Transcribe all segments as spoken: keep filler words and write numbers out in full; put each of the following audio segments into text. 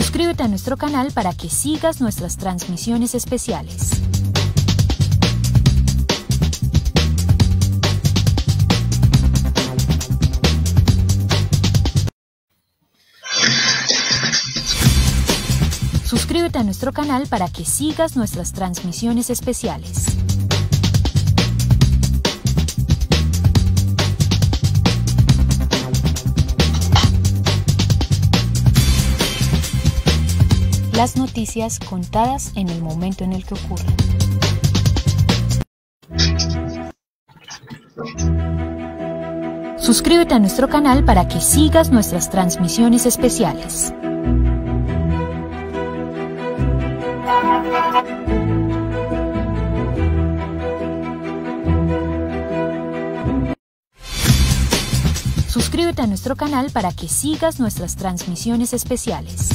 Suscríbete a nuestro canal para que sigas nuestras transmisiones especiales. Suscríbete a nuestro canal para que sigas nuestras transmisiones especiales. Las noticias contadas en el momento en el que ocurren. Suscríbete a nuestro canal para que sigas nuestras transmisiones especiales. Suscríbete a nuestro canal para que sigas nuestras transmisiones especiales.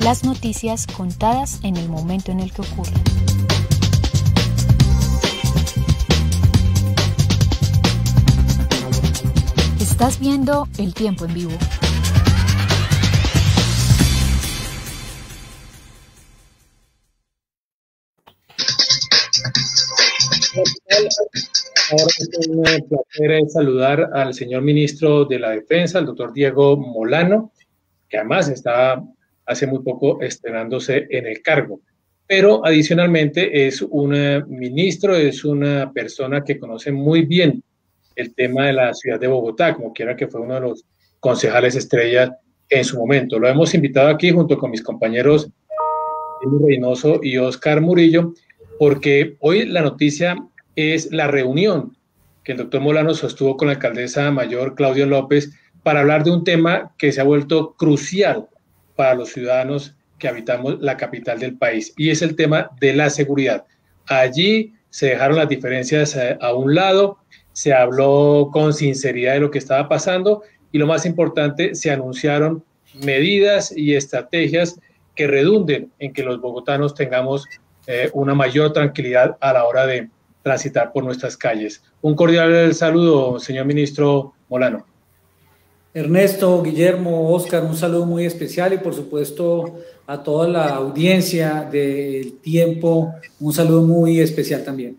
Las noticias contadas en el momento en el que ocurren. Estás viendo El Tiempo en Vivo. Ahora es un placer saludar al señor ministro de la Defensa, el doctor Diego Molano, que además está hace muy poco estrenándose en el cargo. Pero adicionalmente es un ministro, es una persona que conoce muy bien el tema de la ciudad de Bogotá, como quiera que fue uno de los concejales estrellas en su momento. Lo hemos invitado aquí junto con mis compañeros Edwin Reynoso y Óscar Murillo, porque hoy la noticia es la reunión que el doctor Molano sostuvo con la alcaldesa mayor Claudia López para hablar de un tema que se ha vuelto crucial para los ciudadanos que habitamos la capital del país, y es el tema de la seguridad. Allí se dejaron las diferencias a un lado, se habló con sinceridad de lo que estaba pasando y lo más importante, se anunciaron medidas y estrategias que redunden en que los bogotanos tengamos eh, una mayor tranquilidad a la hora de transitar por nuestras calles. Un cordial saludo, señor ministro Molano. Ernesto, Guillermo, Óscar, un saludo muy especial y por supuesto a toda la audiencia del Tiempo, un saludo muy especial también.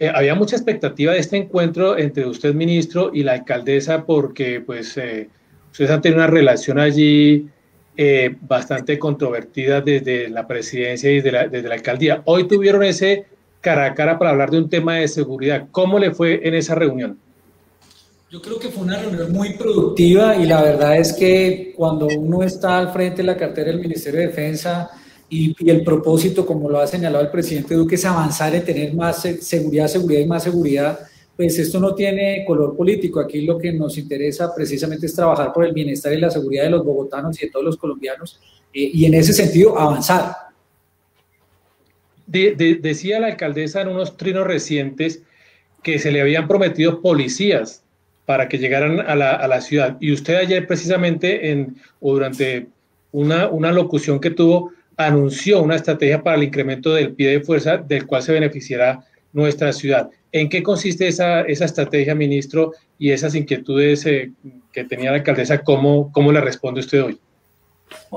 Eh, había mucha expectativa de este encuentro entre usted, ministro, y la alcaldesa, porque pues eh, ustedes han tenido una relación allí eh, bastante controvertida desde la presidencia y desde la, desde la alcaldía. Hoy tuvieron ese cara a cara para hablar de un tema de seguridad. ¿Cómo le fue en esa reunión? Yo creo que fue una reunión muy productiva y la verdad es que cuando uno está al frente de la cartera del Ministerio de Defensa, y el propósito, como lo ha señalado el presidente Duque, es avanzar en tener más seguridad, seguridad y más seguridad, pues esto no tiene color político. Aquí lo que nos interesa precisamente es trabajar por el bienestar y la seguridad de los bogotanos y de todos los colombianos, eh, y en ese sentido avanzar. De, de, decía la alcaldesa en unos trinos recientes que se le habían prometido policías para que llegaran a la, a la ciudad, y usted ayer precisamente en, o durante una, una locución que tuvo, anunció una estrategia para el incremento del pie de fuerza del cual se beneficiará nuestra ciudad. ¿En qué consiste esa, esa estrategia, ministro, y esas inquietudes eh, que tenía la alcaldesa? ¿Cómo, cómo le responde usted hoy?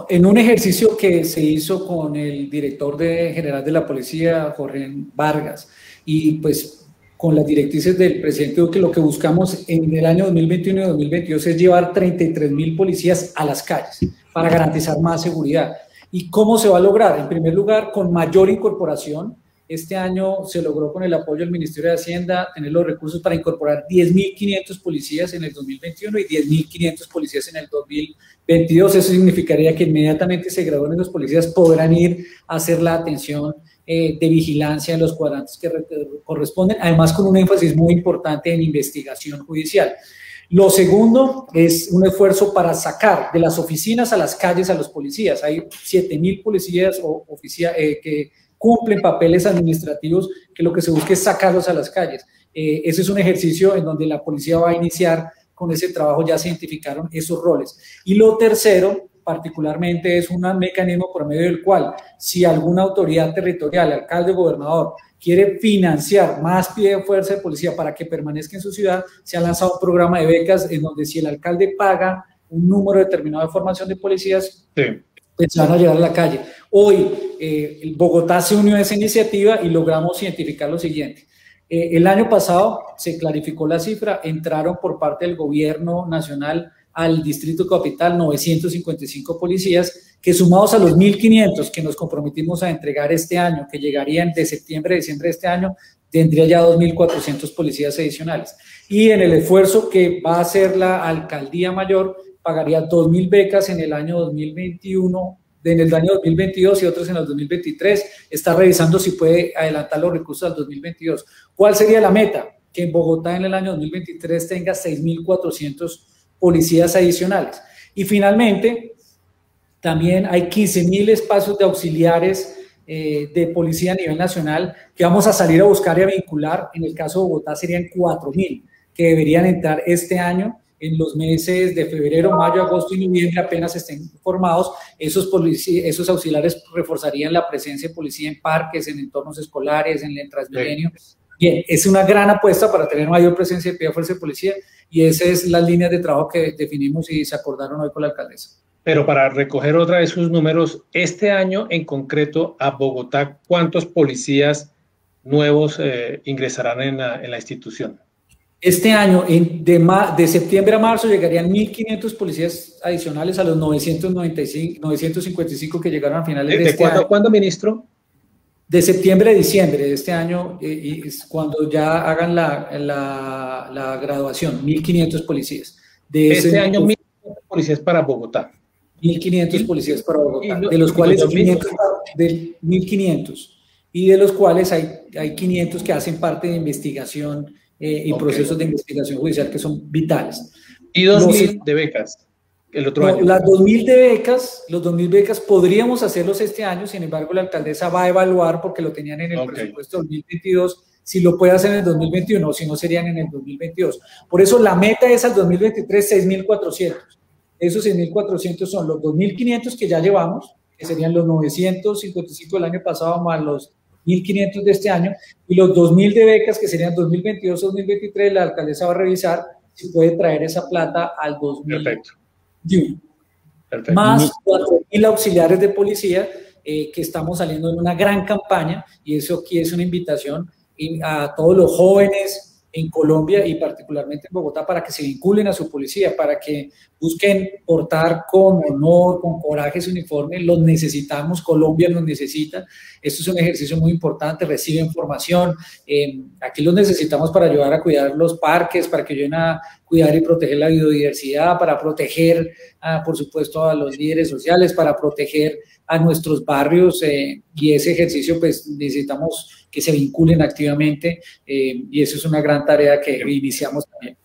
En un ejercicio que se hizo con el director de, general de la policía, Jorge Vargas, y pues con las directrices del presidente Duque, lo que buscamos en el año dos mil veintiuno y dos mil veintidós es llevar treinta y tres mil policías a las calles para garantizar más seguridad. ¿Y cómo se va a lograr? En primer lugar, con mayor incorporación. Este año se logró con el apoyo del Ministerio de Hacienda tener los recursos para incorporar diez mil quinientos policías en el dos mil veintiuno y diez mil quinientos policías en el dos mil veintidós. Eso significaría que inmediatamente se gradúen los policías, podrán ir a hacer la atención eh, de vigilancia en los cuadrantes que corresponden, además con un énfasis muy importante en investigación judicial. Lo segundo es un esfuerzo para sacar de las oficinas a las calles a los policías. Hay siete mil policías o oficiales eh, que cumplen papeles administrativos, que lo que se busca es sacarlos a las calles. Eh, ese es un ejercicio en donde la policía va a iniciar con ese trabajo, ya se identificaron esos roles. Y lo tercero, particularmente, es un mecanismo por medio del cual, si alguna autoridad territorial, alcalde o gobernador, quiere financiar más pie de fuerza de policía para que permanezca en su ciudad, se ha lanzado un programa de becas en donde si el alcalde paga un número determinado de formación de policías, sí, se van a llevar a la calle. Hoy, eh, Bogotá se unió a esa iniciativa y logramos identificar lo siguiente. Eh, el año pasado se clarificó la cifra, entraron por parte del gobierno nacional al Distrito Capital novecientos cincuenta y cinco policías, que sumados a los mil quinientos que nos comprometimos a entregar este año, que llegarían de septiembre a diciembre de este año, tendría ya dos mil cuatrocientos policías adicionales. Y en el esfuerzo que va a hacer la Alcaldía Mayor, pagaría dos mil becas en el año dos mil veintiuno, en el año dos mil veintidós y otros en el dos mil veintitrés. Está revisando si puede adelantar los recursos al dos mil veintidós. ¿Cuál sería la meta? Que en Bogotá en el año dos mil veintitrés tenga seis mil cuatrocientos policías adicionales. Y finalmente, también hay quince mil espacios de auxiliares eh, de policía a nivel nacional que vamos a salir a buscar y a vincular. En el caso de Bogotá serían cuatro mil que deberían entrar este año. En los meses de febrero, mayo, agosto y noviembre apenas estén formados, esos, esos auxiliares reforzarían la presencia de policía en parques, en entornos escolares, en el Transmilenio. Sí. Bien, es una gran apuesta para tener mayor presencia de pie de fuerza de policía y esa es la línea de trabajo que definimos y se acordaron hoy con la alcaldesa. Pero para recoger otra vez sus números, este año en concreto a Bogotá, ¿cuántos policías nuevos eh, ingresarán en la, en la institución? Este año, de, de septiembre a marzo, llegarían mil quinientos policías adicionales a los novecientos noventa y cinco, novecientos cincuenta y cinco que llegaron a finales de, de este cuándo, año. ¿Cuándo, ministro? De septiembre a diciembre de este año, eh, y es cuando ya hagan la, la, la graduación, mil quinientos policías. De este ese, año, mil quinientos policías para Bogotá. mil quinientos policías para Bogotá, y, de los y, cuales mil quinientos, y de los cuales hay, hay quinientos que hacen parte de investigación Eh, y okay. procesos de investigación judicial que son vitales. Y dos mil de becas el otro no, año. Las dos mil de becas, los dos mil becas podríamos hacerlos este año, sin embargo la alcaldesa va a evaluar porque lo tenían en el okay. presupuesto dos mil veintidós, si lo puede hacer en el dos mil veintiuno o si no serían en el dos mil veintidós. Por eso la meta es al dos mil veintitrés seis mil cuatrocientos. Esos seis mil cuatrocientos son los dos mil quinientos que ya llevamos, que serían los novecientos cincuenta y cinco del año pasado más los mil quinientos de este año, y los dos mil de becas que serían dos mil veintidós a dos mil veintitrés, la alcaldesa va a revisar si puede traer esa plata al dos mil veintiuno. Perfecto. Perfecto. Más cuatro mil auxiliares de policía eh, que estamos saliendo en una gran campaña, y eso aquí es una invitación a todos los jóvenes en Colombia y particularmente en Bogotá para que se vinculen a su policía, para que busquen portar con honor, con coraje su uniforme. Los necesitamos, Colombia los necesita, esto es un ejercicio muy importante, reciben formación, eh, aquí los necesitamos para ayudar a cuidar los parques, para que ayuden a cuidar y proteger la biodiversidad, para proteger, ah, por supuesto, a los líderes sociales, para proteger a nuestros barrios, eh, y ese ejercicio pues necesitamos que se vinculen activamente, eh, y eso es una gran tarea que iniciamos también.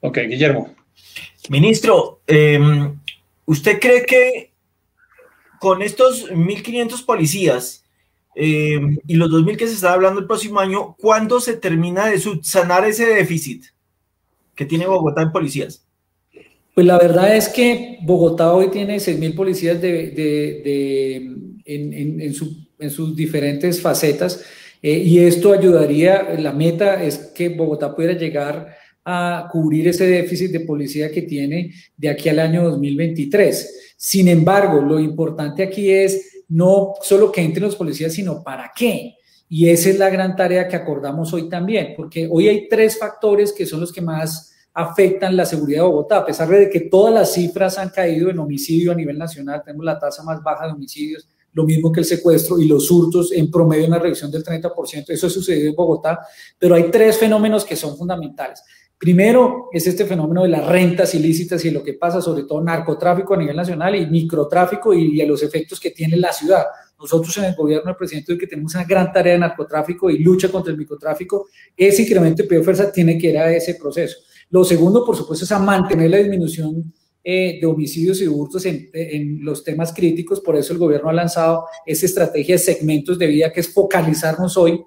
Ok, Guillermo. Ministro, eh, ¿usted cree que con estos mil quinientos policías eh, y los dos mil que se está hablando el próximo año, ¿cuándo se termina de subsanar ese déficit que tiene Bogotá en policías? Pues la verdad es que Bogotá hoy tiene seis mil policías de, de, de, en, en, en, su, en sus diferentes facetas, eh, y esto ayudaría. La meta es que Bogotá pudiera llegar a cubrir ese déficit de policía que tiene de aquí al año dos mil veintitrés. Sin embargo, lo importante aquí es no solo que entren los policías, sino para qué. Y esa es la gran tarea que acordamos hoy también, porque hoy hay tres factores que son los que más afectan la seguridad de Bogotá, a pesar de que todas las cifras han caído en homicidio a nivel nacional. Tenemos la tasa más baja de homicidios, lo mismo que el secuestro y los hurtos, en promedio una reducción del treinta por ciento, eso ha sucedido en Bogotá, pero hay tres fenómenos que son fundamentales. Primero es este fenómeno de las rentas ilícitas y lo que pasa, sobre todo narcotráfico a nivel nacional y microtráfico y, y a los efectos que tiene la ciudad. Nosotros en el gobierno del presidente hoy que tenemos una gran tarea de narcotráfico y lucha contra el microtráfico, ese incremento de pie de fuerza tiene que ir a ese proceso. Lo segundo, por supuesto, es a mantener la disminución eh, de homicidios y hurtos en, en los temas críticos. Por eso el gobierno ha lanzado esa estrategia de segmentos de vida, que es focalizarnos hoy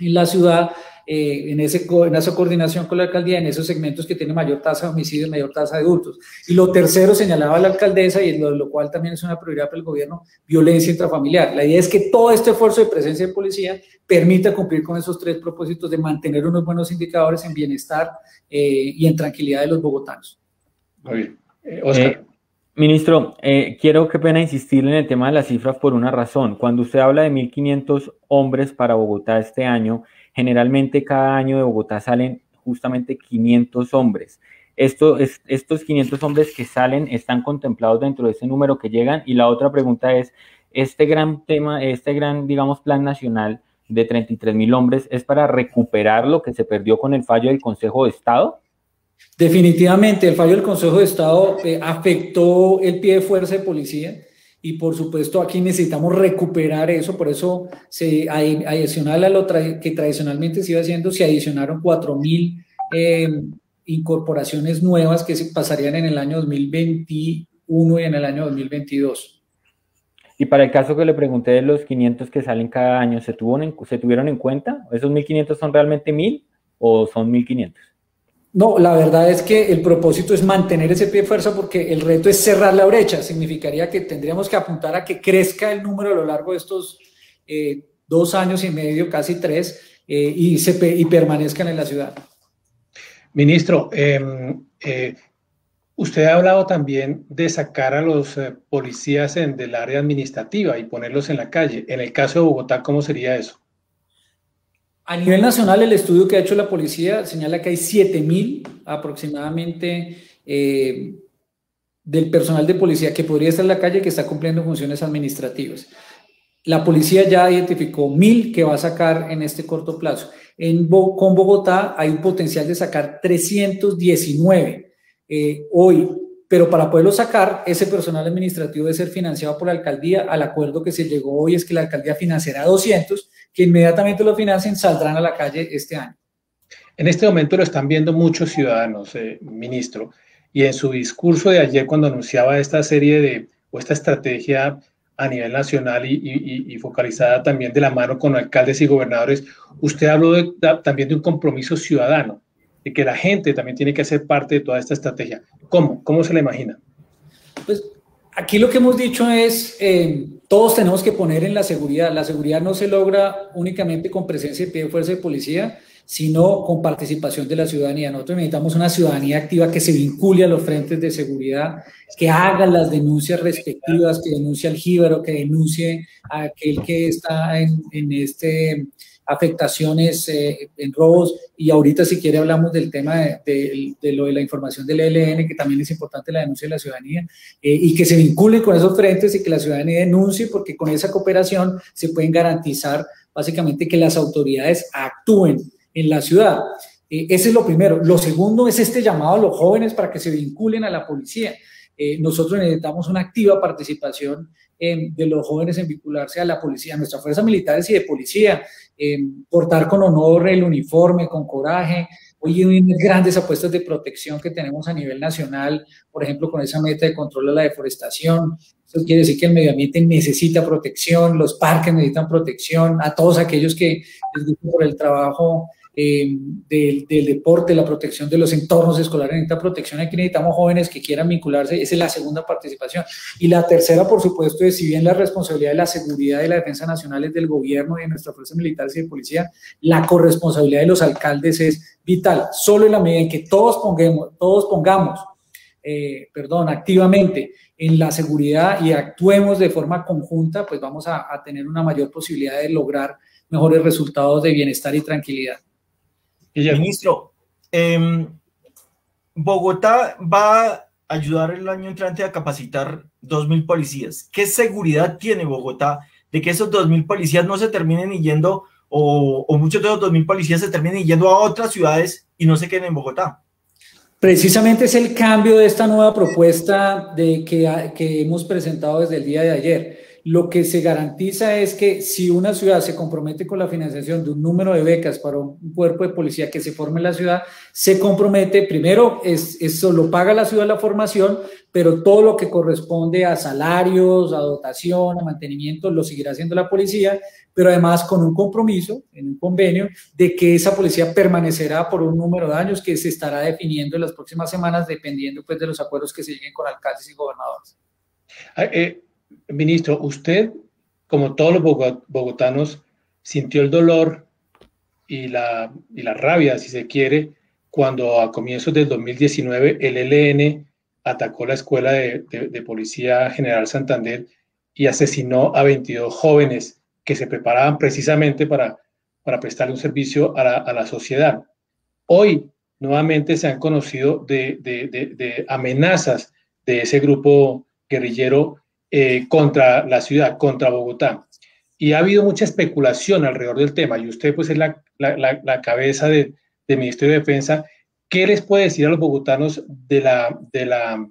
en la ciudad eh, en, ese, en esa coordinación con la alcaldía, en esos segmentos que tienen mayor tasa de homicidios, mayor tasa de hurtos. Y lo tercero, señalaba la alcaldesa, y lo, lo cual también es una prioridad para el gobierno, violencia intrafamiliar. La idea es que todo este esfuerzo de presencia de policía permita cumplir con esos tres propósitos de mantener unos buenos indicadores en bienestar eh, y en tranquilidad de los bogotanos. Muy bien. Eh, Óscar. Eh, Ministro, eh, quiero, qué pena insistir en el tema de las cifras por una razón. Cuando usted habla de mil quinientos hombres para Bogotá este año, generalmente cada año de Bogotá salen justamente quinientos hombres. Esto es, estos quinientos hombres que salen están contemplados dentro de ese número que llegan. Y la otra pregunta es, este gran tema, este gran, digamos, plan nacional de treinta y tres mil hombres, ¿es para recuperar lo que se perdió con el fallo del Consejo de Estado? Definitivamente, el fallo del Consejo de Estado eh, afectó el pie de fuerza de policía y por supuesto aquí necesitamos recuperar eso, por eso se, adicional a lo tra que tradicionalmente se iba haciendo, se adicionaron cuatro mil eh, incorporaciones nuevas que se pasarían en el año dos mil veintiuno y en el año dos mil veintidós. Y para el caso que le pregunté de los quinientos que salen cada año, ¿se, tuvo en, ¿se tuvieron en cuenta? ¿Esos mil quinientos son realmente mil o son mil quinientos? No, la verdad es que el propósito es mantener ese pie de fuerza porque el reto es cerrar la brecha. Significaría que tendríamos que apuntar a que crezca el número a lo largo de estos eh, dos años y medio, casi tres, eh, y, se pe y permanezcan en la ciudad. Ministro, eh, eh, usted ha hablado también de sacar a los eh, policías en, del área administrativa y ponerlos en la calle. En el caso de Bogotá, ¿cómo sería eso? A nivel nacional, el estudio que ha hecho la policía señala que hay siete mil aproximadamente eh, del personal de policía que podría estar en la calle que está cumpliendo funciones administrativas. La policía ya identificó mil que va a sacar en este corto plazo. En Bo- con Bogotá hay un potencial de sacar trescientos diecinueve eh, hoy, pero para poderlo sacar, ese personal administrativo debe ser financiado por la alcaldía. Al acuerdo que se llegó hoy es que la alcaldía financiará doscientos, que inmediatamente lo financien, saldrán a la calle este año. En este momento lo están viendo muchos ciudadanos, eh, ministro, y en su discurso de ayer cuando anunciaba esta serie de, o esta estrategia a nivel nacional y, y, y focalizada también de la mano con alcaldes y gobernadores, usted habló de, de, también de un compromiso ciudadano, de que la gente también tiene que ser parte de toda esta estrategia. ¿Cómo? ¿Cómo se la imagina? Pues aquí lo que hemos dicho es, eh, todos tenemos que poner en la seguridad. La seguridad no se logra únicamente con presencia de pie de fuerza de policía, sino con participación de la ciudadanía. Nosotros necesitamos una ciudadanía activa que se vincule a los frentes de seguridad, que haga las denuncias respectivas, que denuncie al jíbaro, que denuncie a aquel que está en, en este... afectaciones eh, en robos, y ahorita si quiere hablamos del tema de, de, de lo de la información del E L N, que también es importante la denuncia de la ciudadanía, eh, y que se vinculen con esos frentes y que la ciudadanía denuncie, porque con esa cooperación se pueden garantizar básicamente que las autoridades actúen en la ciudad. Eh, ese es lo primero. Lo segundo es este llamado a los jóvenes para que se vinculen a la policía. Eh, nosotros necesitamos una activa participación eh, de los jóvenes en vincularse a la policía, a nuestras fuerzas militares y de policía, eh, portar con honor el uniforme, con coraje. Hoy hay unas grandes apuestas de protección que tenemos a nivel nacional, por ejemplo, con esa meta de control a la deforestación. Eso quiere decir que el medio ambiente necesita protección, los parques necesitan protección, a todos aquellos que les gusta por el trabajo Eh, del, del deporte, la protección de los entornos escolares, necesita protección. Aquí necesitamos jóvenes que quieran vincularse, esa es la segunda participación. Y la tercera, por supuesto, es, si bien la responsabilidad de la seguridad y la defensa nacional es del gobierno y de nuestras fuerzas militares y de policía, la corresponsabilidad de los alcaldes es vital. Solo en la medida en que todos pongamos, todos pongamos eh, perdón, activamente en la seguridad y actuemos de forma conjunta, pues vamos a, a tener una mayor posibilidad de lograr mejores resultados de bienestar y tranquilidad. Ministro, eh, Bogotá va a ayudar el año entrante a capacitar dos mil policías. ¿Qué seguridad tiene Bogotá de que esos dos mil policías no se terminen yendo, o, o muchos de esos dos mil policías se terminen yendo a otras ciudades y no se queden en Bogotá? Precisamente es el cambio de esta nueva propuesta de que, que hemos presentado desde el día de ayer. lo que se garantiza es que si una ciudad se compromete con la financiación de un número de becas para un cuerpo de policía que se forme en la ciudad, se compromete, primero, es, eso lo paga la ciudad la formación, pero todo lo que corresponde a salarios, a dotación, a mantenimiento, lo seguirá haciendo la policía, pero además con un compromiso, en un convenio, de que esa policía permanecerá por un número de años que se estará definiendo en las próximas semanas, dependiendo pues, de los acuerdos que se lleguen con alcaldes y gobernadores. Eh, ministro, usted, como todos los bogotanos, sintió el dolor y la, y la rabia, si se quiere, cuando a comienzos del dos mil diecinueve el E L N atacó la Escuela de, de, de Policía General Santander y asesinó a veintidós jóvenes que se preparaban precisamente para, para prestarle un servicio a la, a la sociedad. Hoy, nuevamente, se han conocido de, de, de, de amenazas de ese grupo guerrillero eh, contra la ciudad, contra Bogotá. Y ha habido mucha especulación alrededor del tema, y usted pues es la, la, la, la cabeza del de Ministerio de Defensa. ¿Qué les puede decir a los bogotanos de la, de la,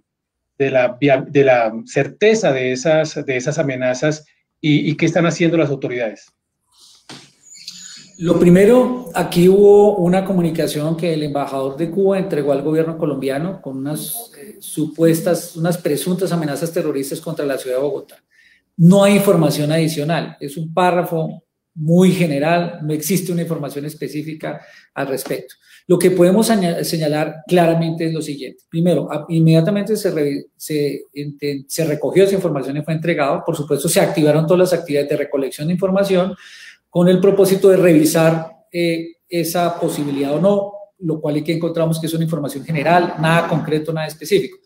de la, de la certeza de esas, de esas amenazas y, y qué están haciendo las autoridades? Lo primero, aquí hubo una comunicación que el embajador de Cuba entregó al gobierno colombiano con unas eh, supuestas, unas presuntas amenazas terroristas contra la ciudad de Bogotá. No hay información adicional, es un párrafo muy general, no existe una información específica al respecto. Lo que podemos señalar claramente es lo siguiente. Primero, inmediatamente se, re, se, se recogió esa información y fue entregado. Por supuesto, se activaron todas las actividades de recolección de información, con el propósito de revisar eh, esa posibilidad o no, lo cual aquí encontramos que es una información general, nada concreto, nada específico.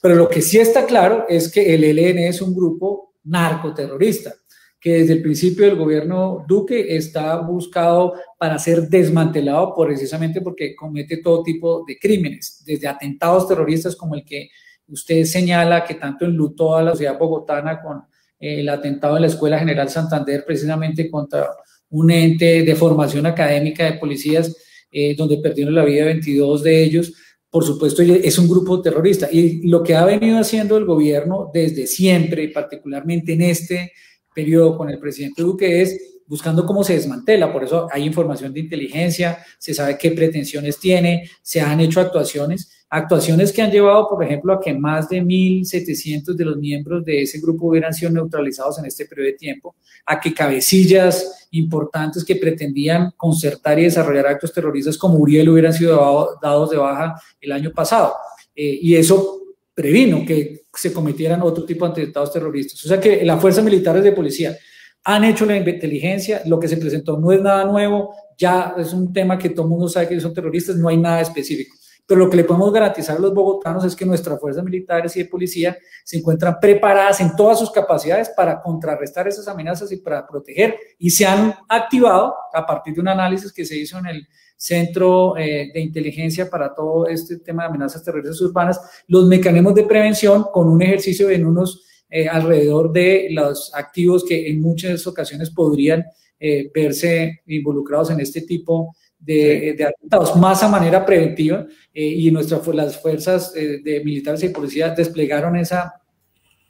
Pero lo que sí está claro es que el E L N es un grupo narcoterrorista, que desde el principio del gobierno Duque está buscado para ser desmantelado precisamente porque comete todo tipo de crímenes, desde atentados terroristas como el que usted señala, que tanto enlutó a la ciudad bogotana con el atentado en la Escuela General Santander, precisamente contra un ente de formación académica de policías, eh, donde perdieron la vida veintidós de ellos. Por supuesto, es un grupo terrorista. Y lo que ha venido haciendo el gobierno desde siempre, y particularmente en este periodo con el presidente Duque, es buscando cómo se desmantela. Por eso hay información de inteligencia, se sabe qué pretensiones tiene, se han hecho actuaciones, actuaciones que han llevado, por ejemplo, a que más de mil setecientos de los miembros de ese grupo hubieran sido neutralizados en este periodo de tiempo, a que cabecillas importantes que pretendían concertar y desarrollar actos terroristas como Uriel hubieran sido dados de baja el año pasado. Eh, y eso previno que se cometieran otro tipo de atentados terroristas. O sea que las fuerzas militares de policía han hecho la inteligencia, lo que se presentó no es nada nuevo, ya es un tema que todo el mundo sabe que son terroristas, no hay nada específico. Pero lo que le podemos garantizar a los bogotanos es que nuestras fuerzas militares y de policía se encuentran preparadas en todas sus capacidades para contrarrestar esas amenazas y para proteger, y se han activado a partir de un análisis que se hizo en el Centro eh, de Inteligencia para todo este tema de amenazas terroristas urbanas, los mecanismos de prevención con un ejercicio en unos eh, alrededor de los activos que en muchas ocasiones podrían eh, verse involucrados en este tipo de De, de atentados, más a manera preventiva, eh, y nuestras las fuerzas eh, de militares y policías desplegaron esa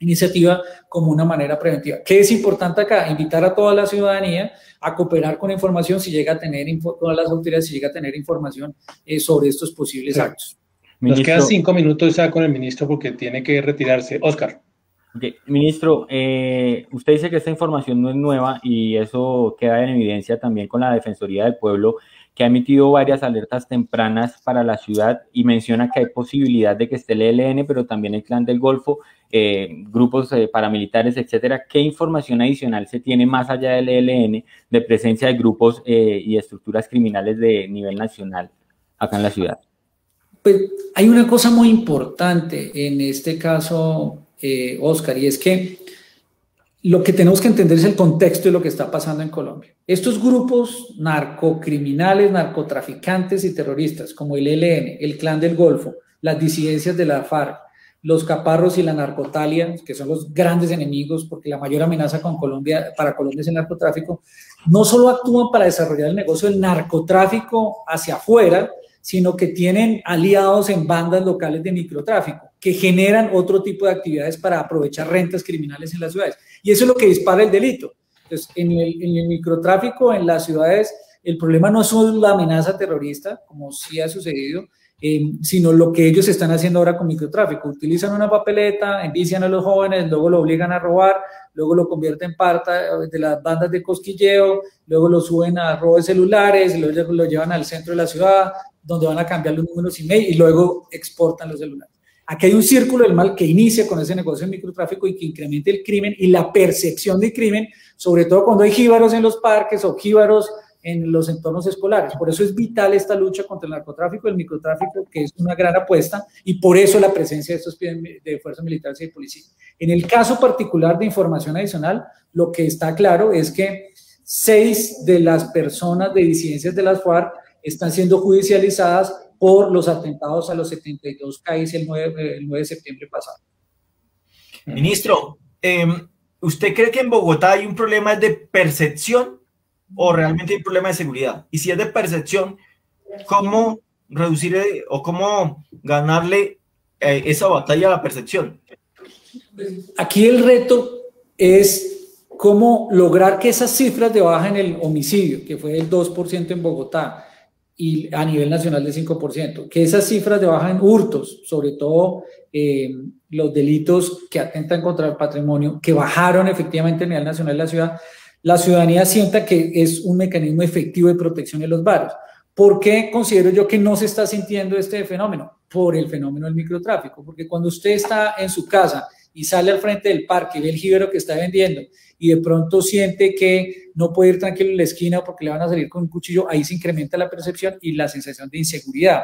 iniciativa como una manera preventiva. ¿Qué es importante acá? Invitar a toda la ciudadanía a cooperar con información si llega a tener, todas las autoridades si llega a tener información eh, sobre estos posibles sí. actos. Ministro, nos quedan cinco minutos ya con el ministro porque tiene que retirarse. Óscar. Okay. Ministro, eh, usted dice que esta información no es nueva y eso queda en evidencia también con la Defensoría del Pueblo, que ha emitido varias alertas tempranas para la ciudad y menciona que hay posibilidad de que esté el E L N, pero también el Clan del Golfo, eh, grupos eh, paramilitares, etcétera. ¿Qué información adicional se tiene más allá del E L N de presencia de grupos eh, y estructuras criminales de nivel nacional acá en la ciudad? Pues hay una cosa muy importante en este caso, eh, Óscar, y es que lo que tenemos que entender es el contexto de lo que está pasando en Colombia. Estos grupos narcocriminales, narcotraficantes y terroristas, como el E L N, el Clan del Golfo, las disidencias de la FARC, los caparros y la narcotalia, que son los grandes enemigos, porque la mayor amenaza con Colombia, para Colombia es el narcotráfico, no solo actúan para desarrollar el negocio del narcotráfico hacia afuera, sino que tienen aliados en bandas locales de microtráfico. que generan otro tipo de actividades para aprovechar rentas criminales en las ciudades. Y eso es lo que dispara el delito. Entonces, en el, en el microtráfico en las ciudades, el problema no es la amenaza terrorista, como sí ha sucedido, eh, sino lo que ellos están haciendo ahora con microtráfico. Utilizan una papeleta, envician a los jóvenes, luego lo obligan a robar, luego lo convierten en parte de las bandas de cosquilleo, luego lo suben a robo de celulares, luego lo llevan al centro de la ciudad, donde van a cambiar los números I M E I y luego exportan los celulares. Aquí hay un círculo del mal que inicia con ese negocio de microtráfico y que incrementa el crimen y la percepción de crimen, sobre todo cuando hay jíbaros en los parques o jíbaros en los entornos escolares. Por eso es vital esta lucha contra el narcotráfico y el microtráfico, que es una gran apuesta, y por eso la presencia de estos de fuerzas militares y de policía. En el caso particular de información adicional, lo que está claro es que seis de las personas de disidencias de las FARC están siendo judicializadas por los atentados a los setenta y dos C A Is el nueve de septiembre pasado. Ministro, eh, ¿usted cree que en Bogotá hay un problema de percepción o realmente hay un problema de seguridad? Y si es de percepción, ¿cómo reducir o cómo ganarle eh, esa batalla a la percepción? Aquí el reto es cómo lograr que esas cifras de baja en el homicidio, que fue del dos por ciento en Bogotá, y a nivel nacional de cinco por ciento, que esas cifras de baja en hurtos, sobre todo eh, los delitos que atentan contra el patrimonio, que bajaron efectivamente a nivel nacional de la ciudad, la ciudadanía sienta que es un mecanismo efectivo de protección en los barrios. ¿Por qué considero yo que no se está sintiendo este fenómeno? Por el fenómeno del microtráfico, porque cuando usted está en su casa y sale al frente del parque, ve el jíbaro que está vendiendo y de pronto siente que no puede ir tranquilo en la esquina porque le van a salir con un cuchillo, ahí se incrementa la percepción y la sensación de inseguridad.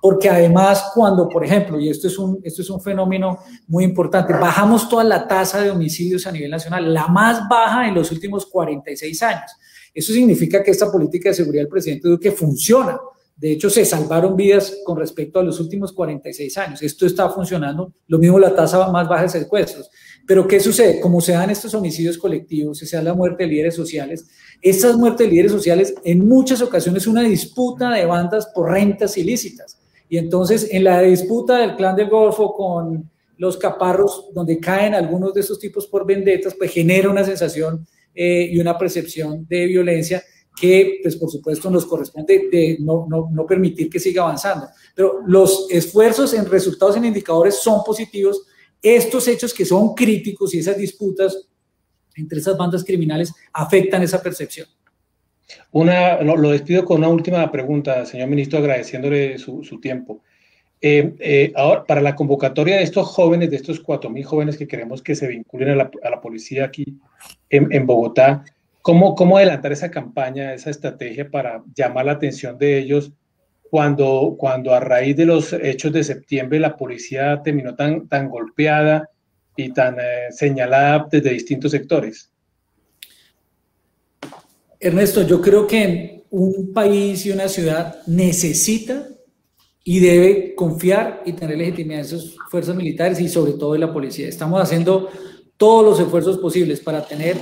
Porque además cuando, por ejemplo, y esto es un, esto es un fenómeno muy importante, bajamos toda la tasa de homicidios a nivel nacional, la más baja en los últimos cuarenta y seis años. Eso significa que esta política de seguridad del presidente Duque funciona. De hecho, se salvaron vidas con respecto a los últimos cuarenta y seis años. Esto está funcionando. Lo mismo la tasa más baja de secuestros. Pero ¿qué sucede? Como se dan estos homicidios colectivos, se da la muerte de líderes sociales. Estas muertes de líderes sociales, en muchas ocasiones, una disputa de bandas por rentas ilícitas. Y entonces, en la disputa del Clan del Golfo con los caparros, donde caen algunos de estos tipos por vendetas, pues genera una sensación eh, y una percepción de violencia que, pues, por supuesto, nos corresponde de no, no, no permitir que siga avanzando. Pero los esfuerzos en resultados en indicadores son positivos. Estos hechos que son críticos y esas disputas entre esas bandas criminales afectan esa percepción. Una, lo, lo despido con una última pregunta, señor ministro, agradeciéndole su, su tiempo. Eh, eh, ahora, para la convocatoria de estos jóvenes, de estos cuatro mil jóvenes que queremos que se vinculen a la, a la policía aquí en, en Bogotá, ¿Cómo, ¿Cómo adelantar esa campaña, esa estrategia para llamar la atención de ellos cuando, cuando a raíz de los hechos de septiembre la policía terminó tan, tan golpeada y tan eh, señalada desde distintos sectores? Ernesto, yo creo que un país y una ciudad necesita y debe confiar y tener legitimidad en sus fuerzas militares y sobre todo en la policía. Estamos haciendo todos los esfuerzos posibles para tener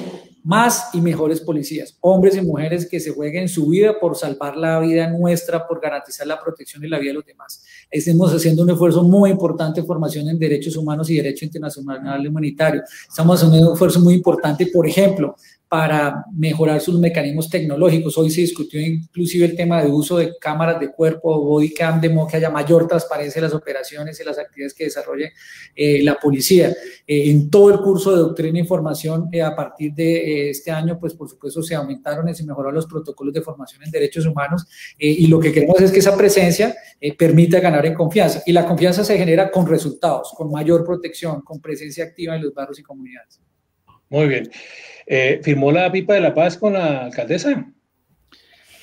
más y mejores policías, hombres y mujeres que se jueguen su vida por salvar la vida nuestra, por garantizar la protección y la vida de los demás. Estamos haciendo un esfuerzo muy importante de formación en derechos humanos y derecho internacional humanitario. Estamos haciendo un esfuerzo muy importante, por ejemplo, para mejorar sus mecanismos tecnológicos. Hoy se discutió inclusive el tema de uso de cámaras de cuerpo, body cam, de modo que haya mayor transparencia en las operaciones y las actividades que desarrolle eh, la policía. Eh, en todo el curso de doctrina e información, eh, a partir de eh, este año, pues por supuesto se aumentaron y se mejoraron los protocolos de formación en derechos humanos eh, y lo que queremos es que esa presencia eh, permita ganar en confianza. Y la confianza se genera con resultados, con mayor protección, con presencia activa en los barrios y comunidades. Muy bien. Eh, ¿Firmó la Pipa de la Paz con la alcaldesa?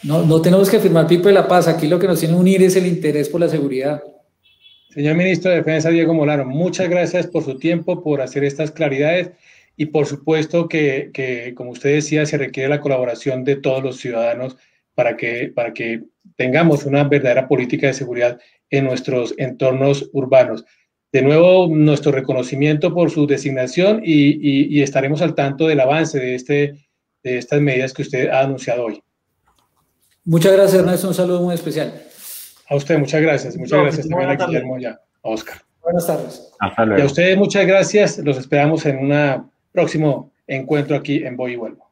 No, no tenemos que firmar Pipa de la Paz. Aquí lo que nos tiene que unir es el interés por la seguridad. Señor ministro de Defensa, Diego Molano, muchas gracias por su tiempo, por hacer estas claridades y por supuesto que, que como usted decía, se requiere la colaboración de todos los ciudadanos para que, para que tengamos una verdadera política de seguridad en nuestros entornos urbanos. De nuevo, nuestro reconocimiento por su designación y, y, y estaremos al tanto del avance de, este, de estas medidas que usted ha anunciado hoy. Muchas gracias, Ernesto. Un saludo muy especial. A usted, muchas gracias. Muchas no, gracias también a Guillermo y a Óscar. Buenas tardes. Hasta luego. Y a ustedes muchas gracias. Los esperamos en un próximo encuentro aquí en Voy y Vuelvo.